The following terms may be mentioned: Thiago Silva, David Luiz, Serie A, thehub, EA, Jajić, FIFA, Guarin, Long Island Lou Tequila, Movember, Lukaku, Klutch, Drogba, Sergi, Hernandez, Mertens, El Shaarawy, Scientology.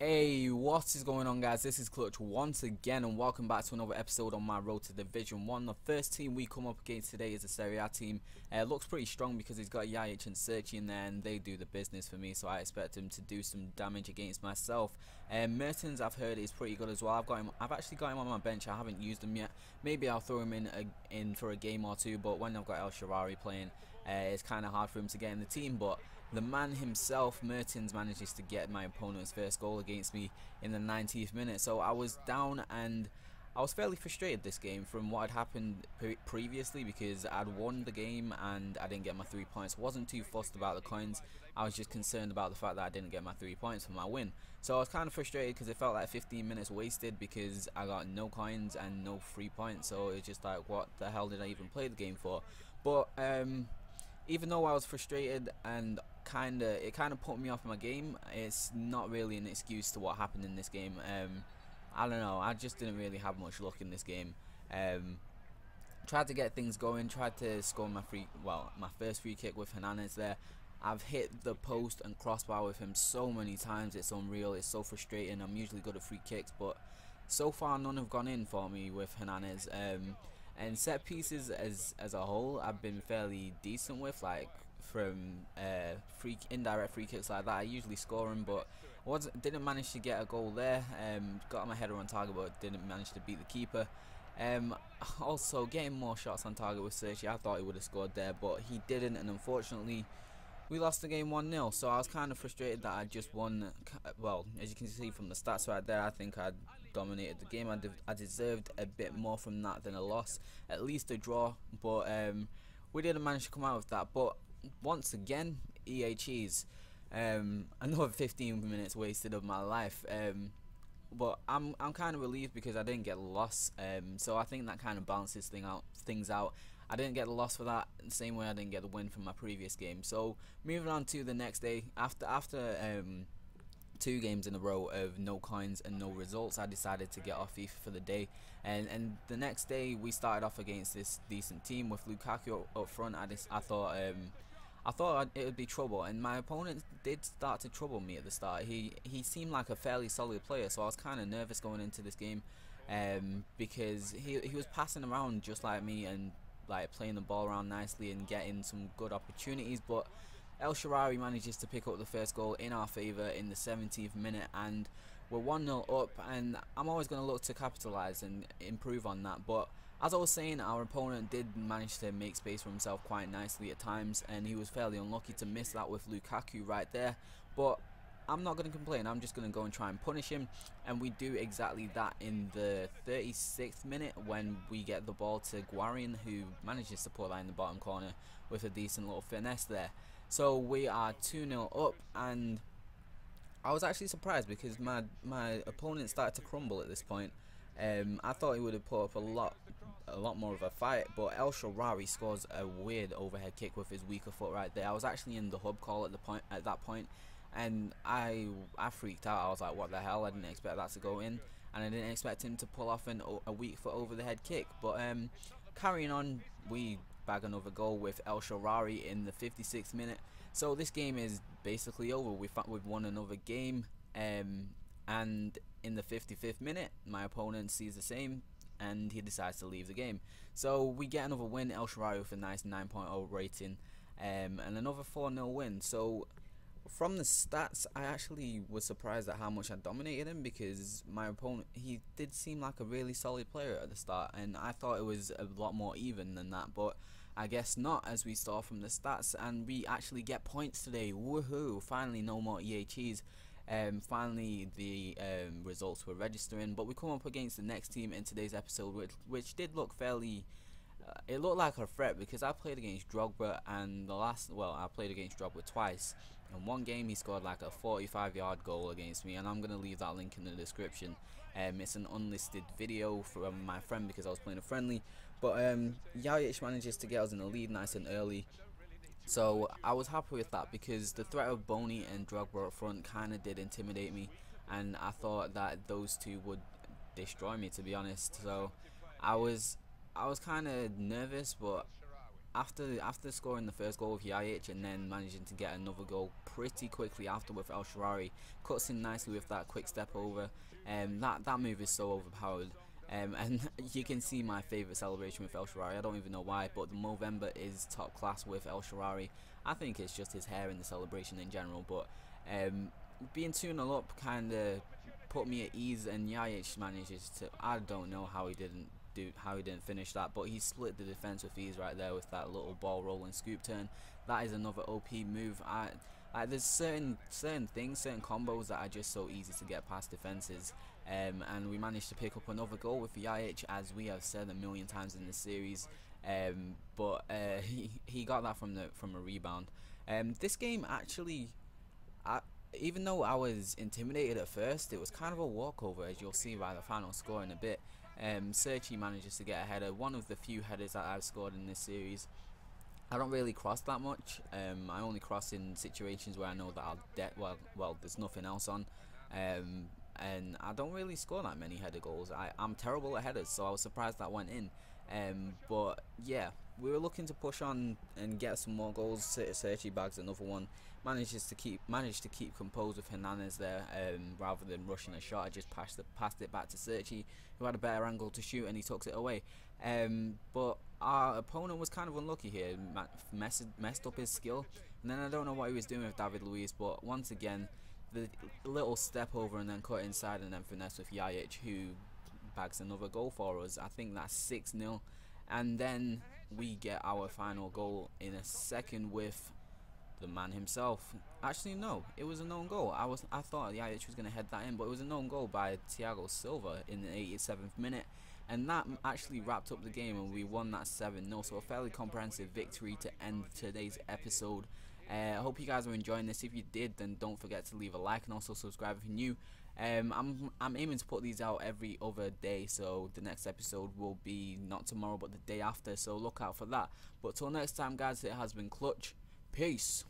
Hey, what is going on, guys? This is Klutch once again, and welcome back to another episode on my road to Division 1. The first team we come up against today is the Serie A team. Looks pretty strong because he's got Jajić and Sergi in there, and they do the business for me, so I expect him to do some damage against myself. Mertens, I've heard, is pretty good as well. I've actually got him on my bench. I haven't used him yet. Maybe I'll throw him in for a game or two, but when I've got El Shaarawy playing, it's kind of hard for him to get in the team. But the man himself, Mertens, manages to get my opponent's first goal against me in the 90th minute. So I was down and I was fairly frustrated this game from what had happened previously, because I'd won the game and I didn't get my 3 points. Wasn't too fussed about the coins. I was just concerned about the fact that I didn't get my 3 points for my win. So I was kind of frustrated because it felt like 15 minutes wasted because I got no coins and no 3 points. So it's just like, what the hell did I even play the game for? But even though I was frustrated and it kind of put me off my game, it's not really an excuse to what happened in this game. I don't know, I just didn't really have much luck in this game. Tried to get things going, tried to score my first free kick with Hernandez there. I've hit the post and crossbar with him so many times, it's unreal, it's so frustrating. I'm usually good at free kicks, but so far none have gone in for me with Hernandez. And set pieces as a whole, I've been fairly decent with, like from indirect free kicks like that. I usually score them, but didn't manage to get a goal there. Got my header on target, but didn't manage to beat the keeper. Also, getting more shots on target with Sergi. I thought he would have scored there, but he didn't, and unfortunately, we lost the game 1-0. So I was kind of frustrated that I just won. Well, as you can see from the stats right there, I think I dominated the game. I deserved a bit more from that than a loss, at least a draw, but we didn't manage to come out with that. But once again, EA cheese. Another 15 minutes wasted of my life. But I'm kind of relieved because I didn't get a loss. So I think that kind of balances things out. I didn't get the loss for that, the same way I didn't get the win from my previous game. So moving on to the next day, after 2 games in a row of no coins and no results, I decided to get off FIFA for the day. And the next day we started off against this decent team with Lukaku up front. I thought it would be trouble, and my opponent did start to trouble me at the start. He seemed like a fairly solid player, so I was kind of nervous going into this game, because he was passing around just like me and like playing the ball around nicely and getting some good opportunities. But El Shaarawy manages to pick up the first goal in our favour in the 17th minute, and we're 1-0 up, and I'm always going to look to capitalise and improve on that. But as I was saying, our opponent did manage to make space for himself quite nicely at times, and he was fairly unlucky to miss that with Lukaku right there. But I'm not going to complain, I'm just going to go and try and punish him, and we do exactly that in the 36th minute when we get the ball to Guarin, who manages to put that in the bottom corner with a decent little finesse there. So we are 2-0 up, and I was actually surprised because my opponent started to crumble at this point. I thought he would have put up a lot more of a fight, but El Shaarawy scores a weird overhead kick with his weaker foot right there. I was actually in the hub call at that point. And I freaked out. I was like, what the hell, I didn't expect that to go in, and I didn't expect him to pull off a weak foot over the head kick. But carrying on, we bag another goal with El Shaarawy in the 56th minute. So this game is basically over. We've won another game, and in the 55th minute my opponent sees the same and he decides to leave the game. So we get another win, El Shaarawy with a nice 9.0 rating, and another 4-0 win. So from the stats, I actually was surprised at how much I dominated him, because my opponent, he did seem like a really solid player at the start, and I thought it was a lot more even than that, but I guess not, as we saw from the stats. And we actually get points today, woohoo, finally no more EA cheese. Finally the results were registering, but we come up against the next team in today's episode, which did look fairly... it looked like a threat, because I played against Drogba, and I played against Drogba twice. In one game he scored like a 45-yard goal against me, and I'm going to leave that link in the description. It's an unlisted video from my friend because I was playing a friendly. But Jajić manages to get us in the lead nice and early, so I was happy with that, because the threat of Bony and Drogba up front kind of did intimidate me, and I thought that those two would destroy me, to be honest. So I was kind of nervous, but after scoring the first goal with Jajić and then managing to get another goal pretty quickly after with El Shaarawy, cuts in nicely with that quick step over. That move is so overpowered. And you can see my favourite celebration with El Shaarawy. I don't even know why, but the Movember is top class with El Shaarawy. I think it's just his hair and the celebration in general, but being 2-0 up kind of put me at ease, and Jajić manages to, I don't know how he didn't finish that, but he split the defense with ease right there with that little ball roll and scoop turn. That is another OP move. There's certain things, certain combos that are just so easy to get past defenses, and we managed to pick up another goal with Jajić, as we have said a million times in this series. He got that from a rebound. This game actually, even though I was intimidated at first, it was kind of a walkover, as you'll see by the final score in a bit. Sergi manages to get a header, one of the few headers that I've scored in this series. I don't really cross that much. I only cross in situations where I know that I'll there's nothing else on, and I don't really score that many header goals. I'm terrible at headers, so I was surprised that went in. But yeah, we were looking to push on and get some more goals. Sergi bags another one, managed to keep composed with Hernandez there, rather than rushing a shot. I just passed it back to Sergi, who had a better angle to shoot, and he tucks it away. But our opponent was kind of unlucky here, messed up his skill, and then I don't know what he was doing with David Luiz, but once again the little step over and then cut inside and then finesse with Jajić, who bags another goal for us. I think that's 6-0, and then we get our final goal in a second with the man himself. Actually no, it was a known goal. I thought Jajić was going to head that in, but it was a known goal by Thiago Silva in the 87th minute, and that actually wrapped up the game, and we won that 7-0, so a fairly comprehensive victory to end today's episode. I hope you guys were enjoying this. If you did, then don't forget to leave a like and also subscribe if you're new. I'm aiming to put these out every other day, so the next episode will be not tomorrow but the day after, so look out for that. But till next time guys, it has been Klutch. Peace.